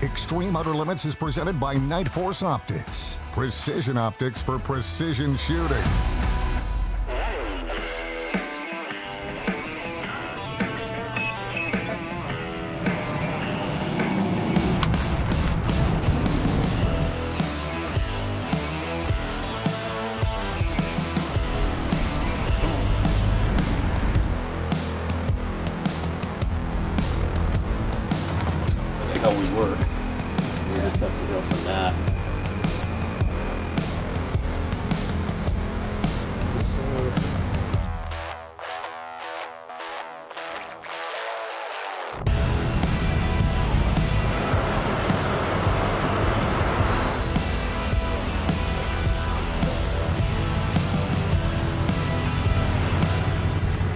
Extreme Outer Limits is presented by Night Force Optics. Precision optics for precision shooting. How we work. We just have to go from that.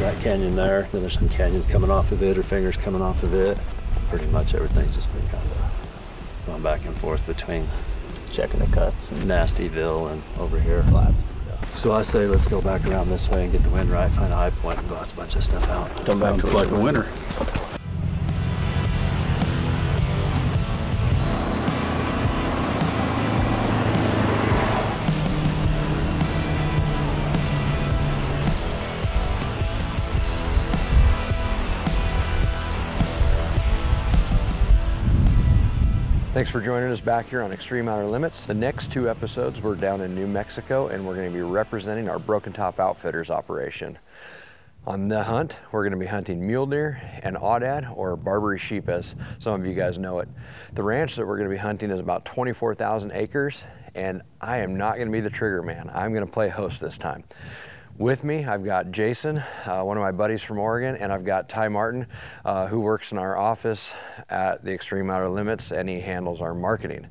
That canyon there, then there's some canyons coming off of it or fingers coming off of it. Pretty much everything's just been kind of going back and forth between checking the cuts and Nastyville and over here. So I say let's go back around this way and get the wind right, find a high point and bust a bunch of stuff out. Come back to like a winner. Thanks for joining us back here on Extreme Outer Limits. The next two episodes, we're down in New Mexico, and we're going to be representing our Broken Top Outfitters operation. On the hunt, we're going to be hunting mule deer and Aoudad, or Barbary sheep, as some of you guys know it. The ranch that we're going to be hunting is about 24,000 acres, and I am not going to be the trigger man. I'm going to play host this time. With me, I've got Jason, one of my buddies from Oregon, and I've got Ty Martin, who works in our office at the Extreme Outer Limits, and he handles our marketing.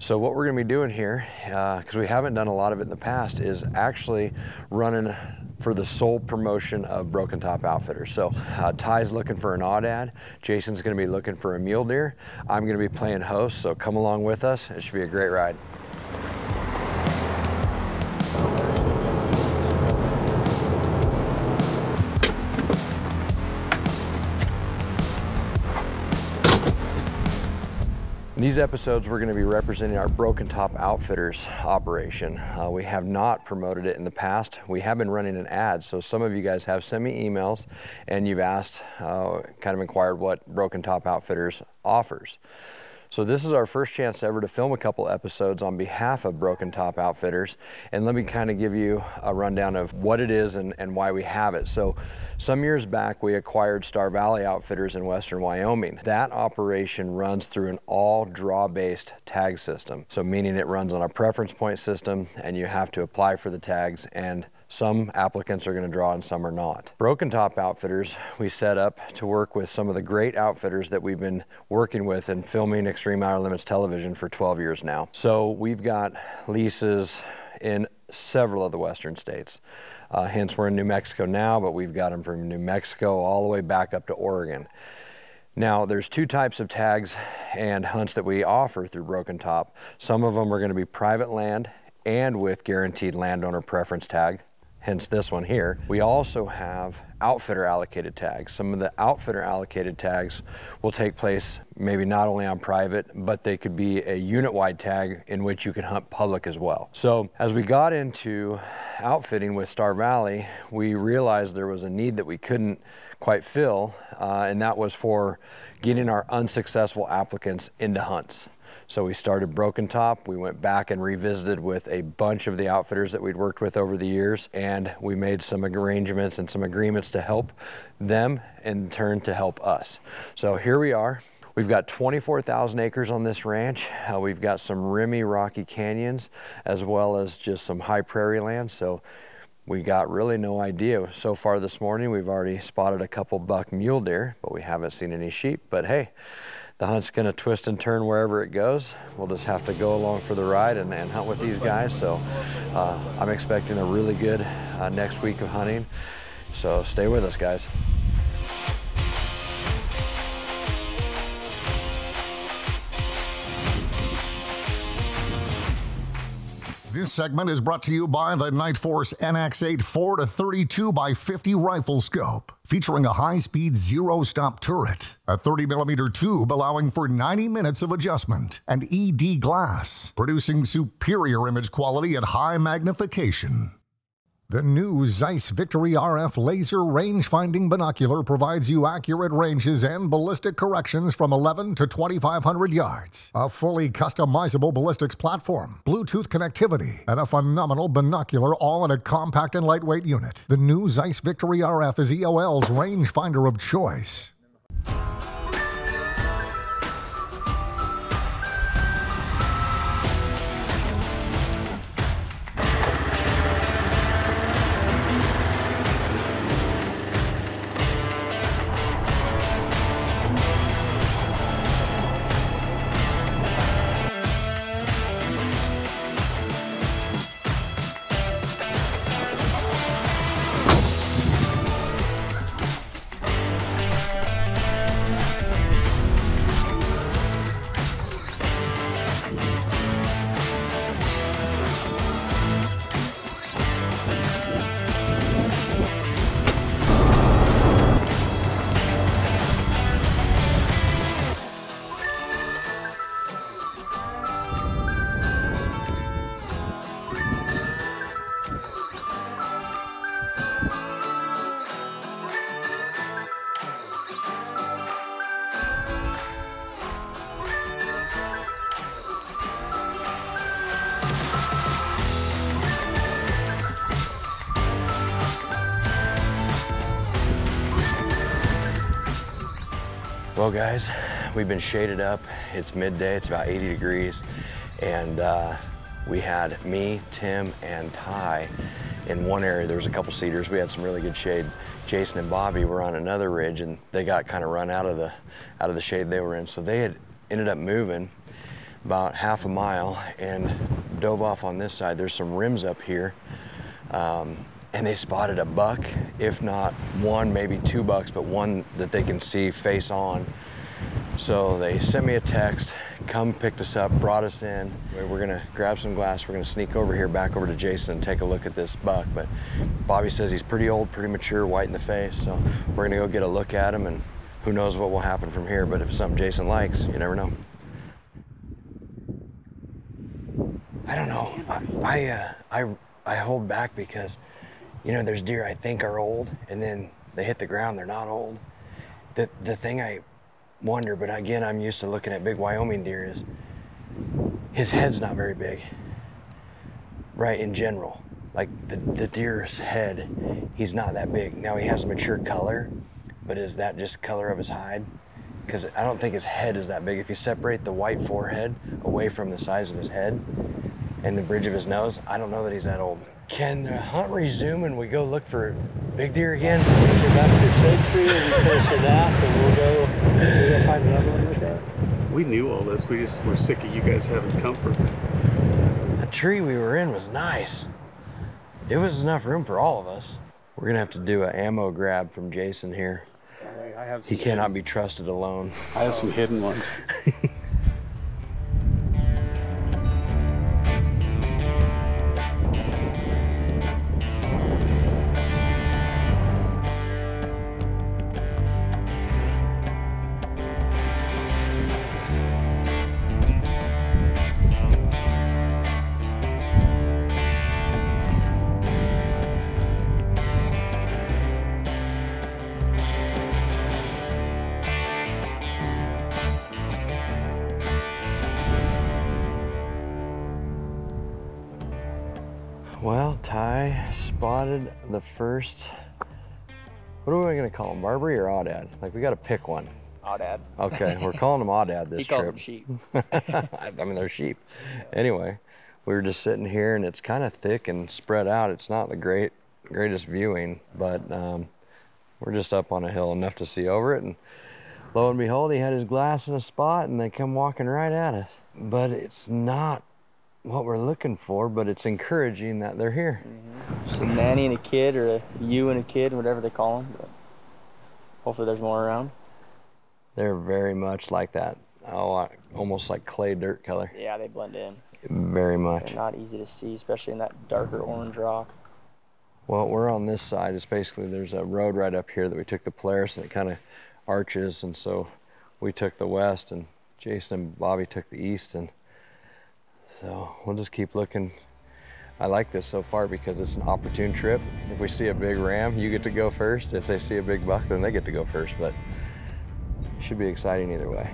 So what we're gonna be doing here, because we haven't done a lot of it in the past, is actually running for the sole promotion of Broken Top Outfitters. So Ty's looking for an Aoudad, Jason's gonna be looking for a mule deer, I'm gonna be playing host, so come along with us, it should be a great ride. In these episodes, we're going to be representing our Broken Top Outfitters operation. We have not promoted it in the past. We have been running an ad, so some of you guys have sent me emails and you've asked, kind of inquired what Broken Top Outfitters offers. So this is our first chance ever to film a couple episodes on behalf of Broken Top Outfitters. And let me kind of give you a rundown of what it is and why we have it. So some years back, we acquired Star Valley Outfitters in Western Wyoming. That operation runs through an all draw-based tag system. So meaning it runs on a preference point system and you have to apply for the tags, and some applicants are gonna draw and some are not. Broken Top Outfitters, we set up to work with some of the great outfitters that we've been working with and filming Extreme Outer Limits television for 12 years now. So we've got leases in several of the western states. Hence we're in New Mexico now, but we've got them from New Mexico all the way back up to Oregon. Now there's two types of tags and hunts that we offer through Broken Top. Some of them are gonna be private land and with guaranteed landowner preference tag, hence this one here. We also have outfitter allocated tags. Some of the outfitter allocated tags will take place maybe not only on private, but they could be a unit-wide tag in which you can hunt public as well. So as we got into outfitting with Star Valley, we realized there was a need that we couldn't quite fill, and that was for getting our unsuccessful applicants into hunts. So we started Broken Top, we went back and revisited with a bunch of the outfitters that we'd worked with over the years, and we made some arrangements and some agreements to help them in turn to help us. So here we are. We've got 24,000 acres on this ranch. We've got some rimmy rocky canyons as well as just some high prairie land. So we got really no idea. So far this morning, we've already spotted a couple buck mule deer, but we haven't seen any sheep, but hey, the hunt's gonna twist and turn wherever it goes. We'll just have to go along for the ride and hunt with these guys. So I'm expecting a really good next week of hunting. So stay with us, guys. This segment is brought to you by the Nightforce NX8 4-32x50 rifle scope, featuring a high-speed zero-stop turret, a 30mm tube allowing for 90 minutes of adjustment, and ED glass, producing superior image quality at high magnification. The new Zeiss Victory RF laser range-finding binocular provides you accurate ranges and ballistic corrections from 11 to 2,500 yards, a fully customizable ballistics platform, Bluetooth connectivity, and a phenomenal binocular, all in a compact and lightweight unit. The new Zeiss Victory RF is EOL's rangefinder of choice. Well guys, we've been shaded up. It's midday, it's about 80 degrees. And we had me, Tim, and Ty in one area. There was a couple cedars. We had some really good shade. Jason and Bobby were on another ridge and they got kind of run out of the shade they were in. So they had ended up moving about half a mile and dove off on this side. There's some rims up here. And they spotted a buck, if not one, maybe 2 bucks, but one that they can see face on. So they sent me a text, come picked us up, brought us in. We're gonna grab some glass, we're gonna sneak over here, back over to Jason and take a look at this buck. But Bobby says he's pretty old, pretty mature, white in the face. So we're gonna go get a look at him and who knows what will happen from here. But if it's something Jason likes, you never know. I don't know, I hold back because you know, there's deer I think are old, and then they hit the ground, they're not old. The thing I wonder, but again, I'm used to looking at big Wyoming deer, is his head's not very big, right, in general. Like the deer's head, he's not that big. Now, he has mature color, but is that just color of his hide? Because I don't think his head is that big. If you separate the white forehead away from the size of his head and the bridge of his nose, I don't know that he's that old. Can the hunt resume and we go look for big deer again? If you're back to your shade tree and you finish it out, then we'll go find another one like that. We knew all this. We just were sick of you guys having comfort. The tree we were in was nice. It was enough room for all of us. We're gonna have to do an ammo grab from Jason here. I have some. He cannot be trusted alone. I have some hidden ones. Well, Ty spotted the first, what are we gonna call him, Barbary or Aoudad? Like, we gotta pick one. Aoudad. Okay, we're calling him Aoudad this trip. He calls them sheep. I mean, they're sheep. Anyway, we were just sitting here and it's kind of thick and spread out. It's not the greatest viewing, but we're just up on a hill enough to see over it. And lo and behold, he had his glass in a spot and they come walking right at us. But it's not what we're looking for, but it's encouraging that they're here. Mm-hmm. Just a nanny and a kid, or a ewe and a kid, whatever they call them. But hopefully there's more around. They're very much like that. Oh, almost like clay dirt color. Yeah, they blend in. Very much. They're not easy to see, especially in that darker orange rock. Well, we're on this side. It's basically, there's a road right up here that we took the Polaris, and it kind of arches, and so we took the west, and Jason and Bobby took the east, and so we'll just keep looking. I like this so far because it's an opportune trip. If we see a big ram, you get to go first. If they see a big buck, then they get to go first, but it should be exciting either way.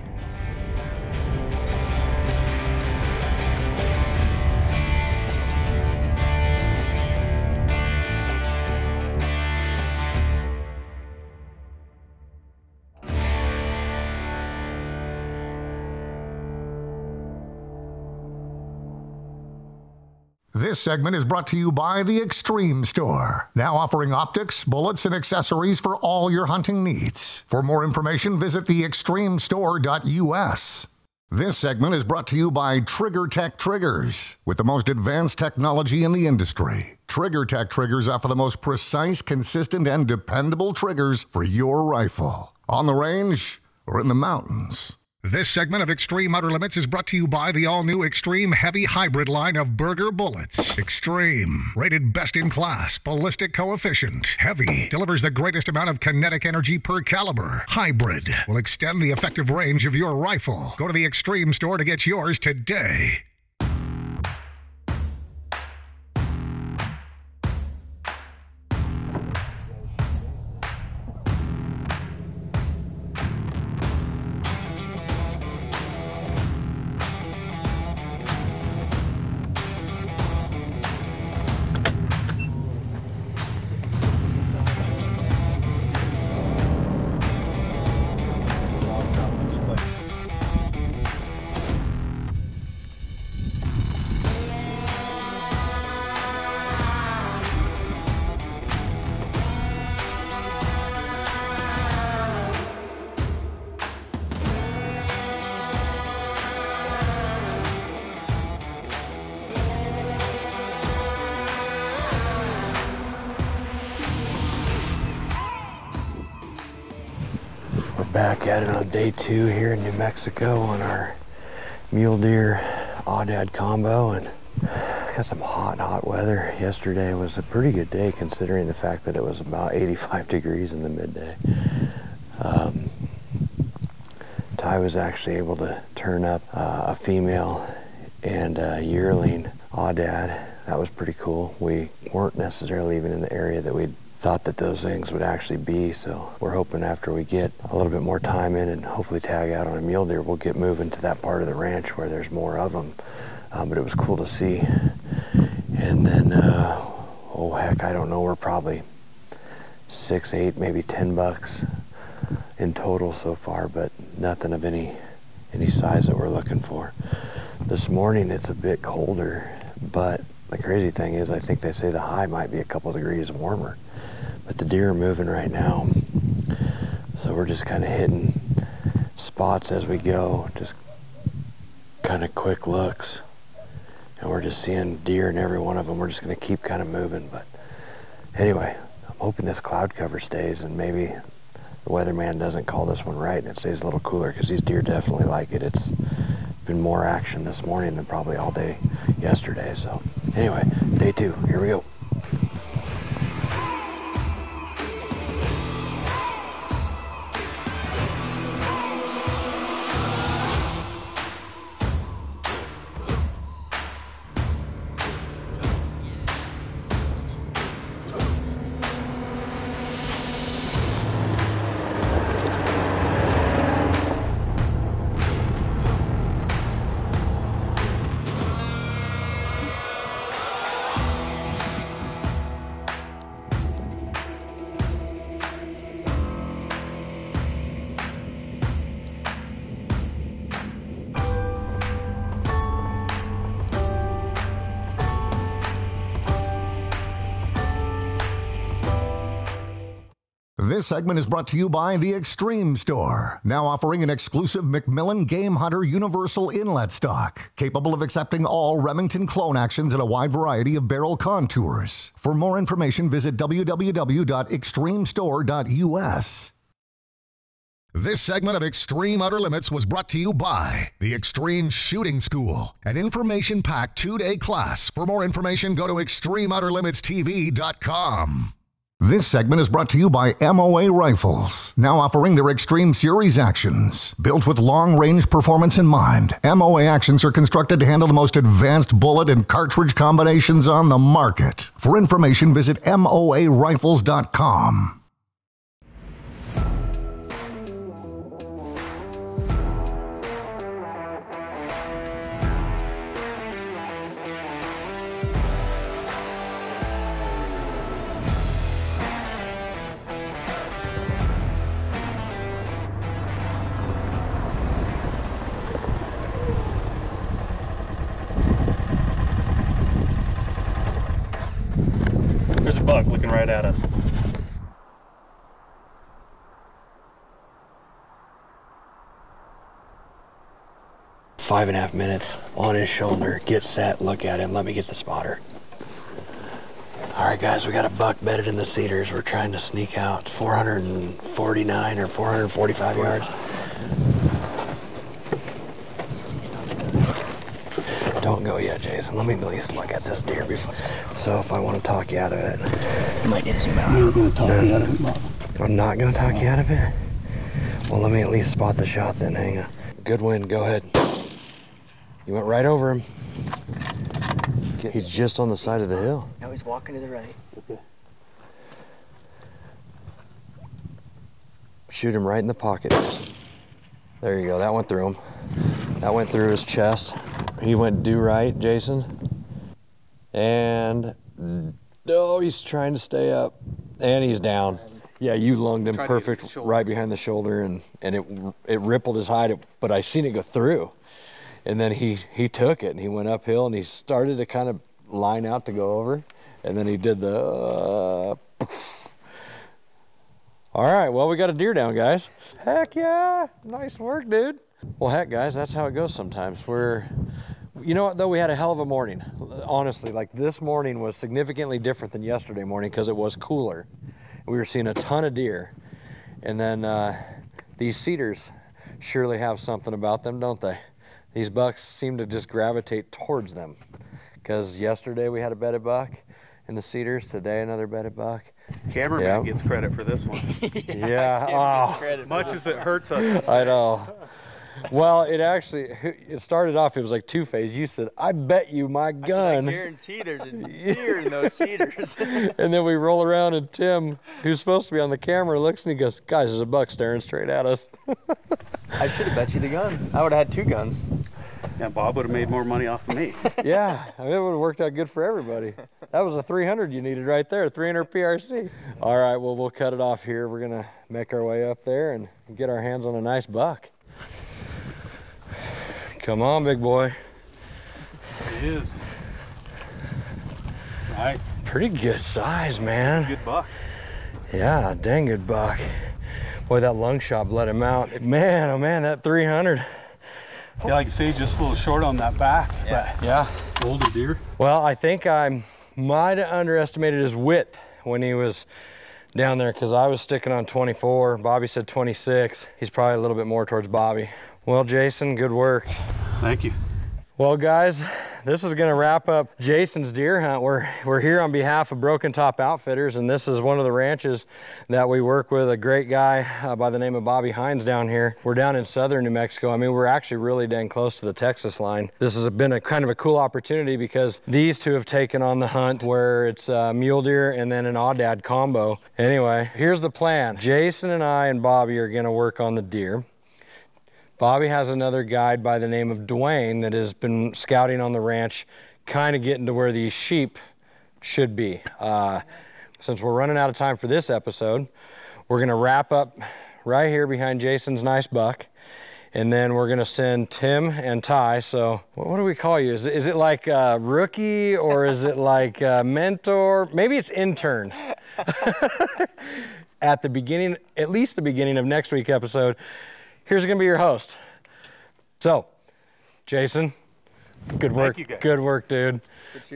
This segment is brought to you by the Extreme Store, now offering optics, bullets, and accessories for all your hunting needs. For more information, visit theextremestore.us. This segment is brought to you by TriggerTech Triggers. With the most advanced technology in the industry, TriggerTech Triggers offer the most precise, consistent, and dependable triggers for your rifle, on the range or in the mountains. This segment of Extreme Outer Limits is brought to you by the all-new Extreme Heavy Hybrid line of Berger bullets. Extreme, rated best in class, ballistic coefficient. Heavy, delivers the greatest amount of kinetic energy per caliber. Hybrid, will extend the effective range of your rifle. Go to the Extreme Store to get yours today. Back at it on day two here in New Mexico on our Mule Deer Aoudad combo, and got some hot weather. Yesterday was a pretty good day considering the fact that it was about 85 degrees in the midday. Ty was actually able to turn up a female and a yearling Aoudad. That was pretty cool. We weren't necessarily even in the area that we'd thought that those things would actually be, so we're hoping after we get a little bit more time in and hopefully tag out on a mule deer, we'll get moving to that part of the ranch where there's more of them. But it was cool to see. And then, oh heck, I don't know, we're probably 6, 8, maybe 10 bucks in total so far, but nothing of any size that we're looking for. This morning it's a bit colder, but the crazy thing is I think they say the high might be a couple degrees warmer. But the deer are moving right now, so we're just kind of hitting spots as we go, just kind of quick looks, and we're just seeing deer in every one of them. We're just going to keep kind of moving. But anyway, I'm hoping this cloud cover stays and maybe the weatherman doesn't call this one right and it stays a little cooler, because these deer definitely like it. It's been more action this morning than probably all day yesterday. So anyway, day two, here we go. This segment is brought to you by the Extreme Store, now offering an exclusive McMillan Game Hunter Universal Inlet Stock, capable of accepting all Remington clone actions in a wide variety of barrel contours. For more information, visit www.extremestore.us. This segment of Extreme Outer Limits was brought to you by the Extreme Shooting School, an information-packed two-day class. For more information, go to extremeouterlimitstv.com. This segment is brought to you by MOA Rifles, now offering their Extreme Series actions. Built with long-range performance in mind, MOA actions are constructed to handle the most advanced bullet and cartridge combinations on the market. For information, visit MOARifles.com. Buck looking right at us. Five and a half minutes on his shoulder. Get set, look at him. Let me get the spotter. All right, guys, we got a buck bedded in the cedars. We're trying to sneak out 449 or 445 yards. Don't go yet, Jason. Let me at least look at this deer before. So if I want to talk you out of it. You might need to zoom out. You're going to talk me out of it, Mom. I'm not going to talk you out of it? Well, let me at least spot the shot then. Hang on. Good wind. Go ahead. You went right over him. He's just on the side of the hill. Now he's walking to the right. Okay. Shoot him right in the pocket. There you go. That went through him. That went through his chest. He went due right, Jason. And, oh, he's trying to stay up. And he's down. Yeah, you lunged him perfect right behind the shoulder, and it rippled his hide, but I seen it go through. And then he took it, and he went uphill, and he started to kind of line out to go over. And then he did the... All right, well, we got a deer down, guys. Heck yeah, nice work, dude. Well, heck, guys, that's how it goes sometimes. You know what, though? We had a hell of a morning. Honestly, like this morning was significantly different than yesterday morning because it was cooler. We were seeing a ton of deer. And then these cedars surely have something about them, don't they? These bucks seem to just gravitate towards them because yesterday we had a bedded buck in the cedars, today another bedded buck. Cameraman gets credit for this one. Oh, much as it hurts us. I know. Well, it started off, it was like two-phase. You said, I bet you my gun. I guarantee there's a deer in those cedars. And then we roll around and Tim, who's supposed to be on the camera, looks and he goes, guys, there's a buck staring straight at us. I should have bet you the gun. I would have had two guns. Yeah, Bob would have made more money off of me. Yeah, I mean, it would have worked out good for everybody. That was a 300 you needed right there, 300 PRC. All right, well, we'll cut it off here. We're going to make our way up there and get our hands on a nice buck. Come on, big boy. He is. Nice. Pretty good size, man. Good buck. Yeah, dang good buck. Boy, that lung shot let him out. Man, oh man, that 300. Yeah, like I say, just a little short on that back. Yeah. But yeah. Older deer. Well, I think I might have underestimated his width when he was down there because I was sticking on 24. Bobby said 26. He's probably a little bit more towards Bobby. Well, Jason, good work. Thank you. Well, guys, this is gonna wrap up Jason's deer hunt. We're here on behalf of Broken Top Outfitters, and this is one of the ranches that we work with, a great guy by the name of Bobby Hines down here. We're down in southern New Mexico. I mean, we're actually really dang close to the Texas line. This has been a kind of a cool opportunity because these two have taken on the hunt where it's a mule deer and then an Aoudad combo. Anyway, here's the plan. Jason and I and Bobby are gonna work on the deer. Bobby has another guide by the name of Dwayne that has been scouting on the ranch, kind of getting to where these sheep should be. Since we're running out of time for this episode, we're gonna wrap up right here behind Jason's nice buck, and then we're gonna send Tim and Ty. So what do we call you? Is it like rookie, or is it like mentor? Maybe it's intern. At the beginning, at least the beginning of next week's episode, here's gonna be your host. So, Jason, good work. Thank you guys. Good work, dude.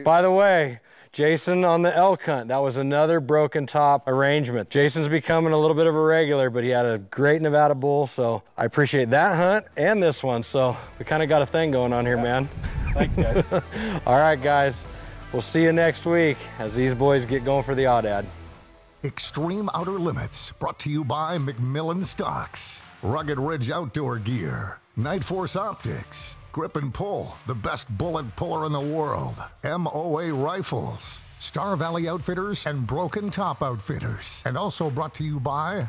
By the way, Jason on the elk hunt, that was another Broken Top arrangement. Jason's becoming a little bit of a regular, but he had a great Nevada bull, so I appreciate that hunt and this one, so we kind of got a thing going on here, man. Thanks, guys. All right, guys, we'll see you next week as these boys get going for the Aoudad. Extreme Outer Limits, brought to you by McMillan Stocks, Rugged Ridge Outdoor Gear, Night Force Optics, Grip and Pull, the best bullet puller in the world, MOA Rifles, Star Valley Outfitters, and Broken Top Outfitters. And also brought to you by